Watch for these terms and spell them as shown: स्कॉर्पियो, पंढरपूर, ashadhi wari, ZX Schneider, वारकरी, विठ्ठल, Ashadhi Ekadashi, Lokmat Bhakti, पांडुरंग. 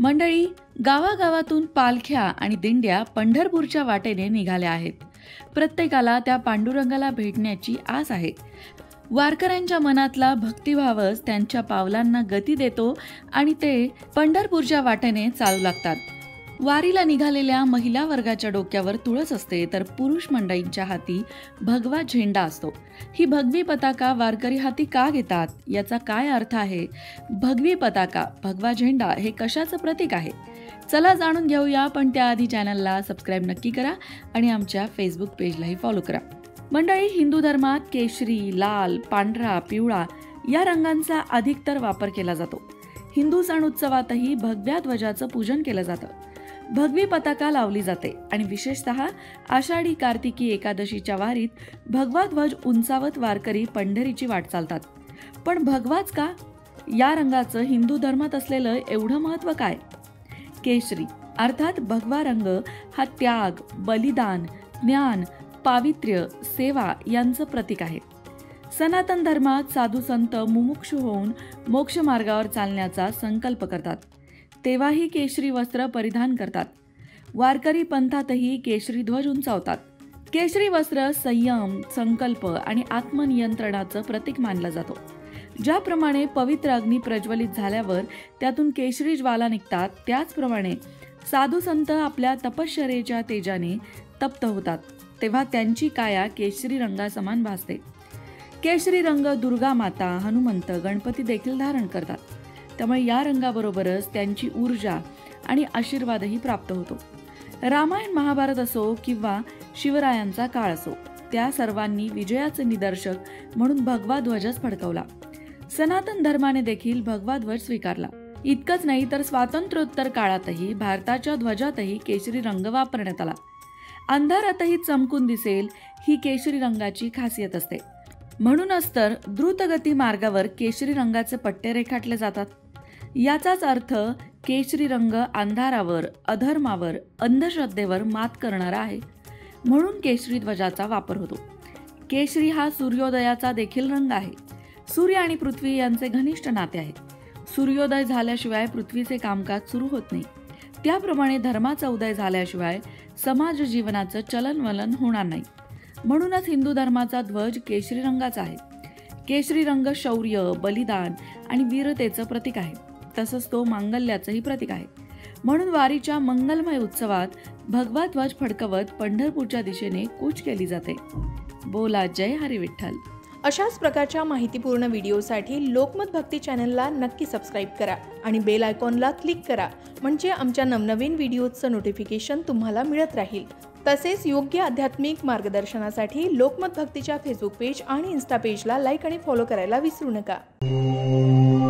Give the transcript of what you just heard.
मंडळी, गावागावातून पालख्या आणि दिंड्या पंढरपूरच्या वाटेने निघाल्या आहेत. प्रत्येकाला त्या पांडुरंगाला भेटण्याची आस आहे. वारकऱ्यांच्या मनातला भक्तिभावच त्यांच्या पावलांना गती देतो आणि ते पंढरपूरच्या वाटेने चालू लागतात. वारीला निघालेल्या महिला वर्गाच्या डोक्यावर तुळस असते, तर पुरुष मंडळींच्या हाती भगवा झेंडा असतो. ही भगवी पताका वारकरी हाती का घेतात, याचा काय अर्थ आहे? भगवी पताका, भगवा झेंडा हे कशाचं प्रतीक आहे? चला जाणून घेऊया, पण त्याआधी चॅनलला सबस्क्राईब नक्की करा आणि आमच्या फेसबुक पेजलाही फॉलो करा. मंडळी, हिंदू धर्मात केशरी, लाल, पांढरा, पिवळा या रंगांचा अधिकतर वापर केला जातो. हिंदू सण उत्सवातही भगव्या ध्वजाचं पूजन केलं जातं. भगवी पताका लावली जाते आणि विशेषतः आषाढी कार्तिकी एकादशीच्या वारीत भगवा ध्वज उंचावत वारकरी पंढरीची वाट चालतात. पण भगवाच का? या रंगाचं हिंदू धर्मात असलेलं एवढं महत्त्व काय? केशरी अर्थात भगवा रंग हा त्याग, बलिदान, ज्ञान, पावित्र्य, सेवा यांचं प्रतीक आहे. सनातन धर्मात साधू संत मुमुक्षु होऊन मोक्ष मार्गावर चालण्याचा संकल्प करतात, तेव्हाही केशरी वस्त्र परिधान करतात. वारकरी पंथातही केशरी ध्वज उंचावतात. केशरी वस्त्र संयम, संकल्प आणि आत्मनियंत्रणाचं प्रतीक मानलं जातो. ज्याप्रमाणे पवित्र अग्नी प्रज्वलित झाल्यावर त्यातून केशरी ज्वाला निघतात, त्याचप्रमाणे साधू संत आपल्या तपश्चर्येच्या तेजाने तप्त होतात, तेव्हा त्यांची काया केशरी रंगासमान भासते. केशरी रंग दुर्गा माता, हनुमंत, गणपती देखील धारण करतात. त्यामुळे या रंगाबरोबरच त्यांची ऊर्जा आणि आशीर्वादही प्राप्त होतो. रामायण महाभारत असो किंवा शिवरायांचा काळ असो, त्या सर्वांनी विजयाचे निदर्शक म्हणून भगवा ध्वजच फडकवला. सनातन धर्माने देखील भगवा ध्वज स्वीकारला. इतकंच नाही तर स्वातंत्र्योत्तर काळातही भारताच्या ध्वजातही केशरी रंग वापरण्यात आला. अंधारातही चमकून दिसेल ही केशरी रंगाची खासियत असते. म्हणूनच तर द्रुतगती मार्गावर केशरी रंगाचे पट्टे रेखाटले जातात. याचाच अर्थ केशरी रंग अंधारावर, अधर्मावर, अंधश्रद्धेवर मात करणारा आहे, म्हणून केशरी ध्वजाचा वापर होतो. केशरी हा सूर्योदयाचा देखील रंग आहे. सूर्य आणि पृथ्वी यांचे घनिष्ठ नाते आहे. सूर्योदय झाल्याशिवाय पृथ्वीचे कामकाज सुरू होत नाही, त्याप्रमाणे धर्माचा उदय झाल्याशिवाय समाज जीवनाचं चलनवलन होणार नाही. म्हणूनच हिंदू धर्माचा ध्वज केशरी रंगाचा आहे. केशरी रंग शौर्य, बलिदान आणि वीरतेचं प्रतीक आहे. तसंच तो मांगल्याचंही प्रतीक आहे. म्हणून वारीच्या मंगलमय उत्सवात भगवा ध्वज फडकवत पंढरपूरच्या दिशेने कूच केली जाते. बोला जय हरी विठ्ठल. अशाच प्रकारच्या माहितीपूर्ण व्हिडिओसाठी लोकमत भक्ती चॅनलला नक्की सबस्क्राईब करा आणि बेल आयकॉनला क्लिक करा, म्हणजे आमच्या नवनवीन व्हिडिओजचं नोटिफिकेशन तुम्हाला मिळत राहील. तसेच योग्य आध्यात्मिक मार्गदर्शनासाठी लोकमत भक्तीच्या फेसबुक पेज आणि इन्स्टा पेजला लाईक आणि फॉलो करायला विसरू नका.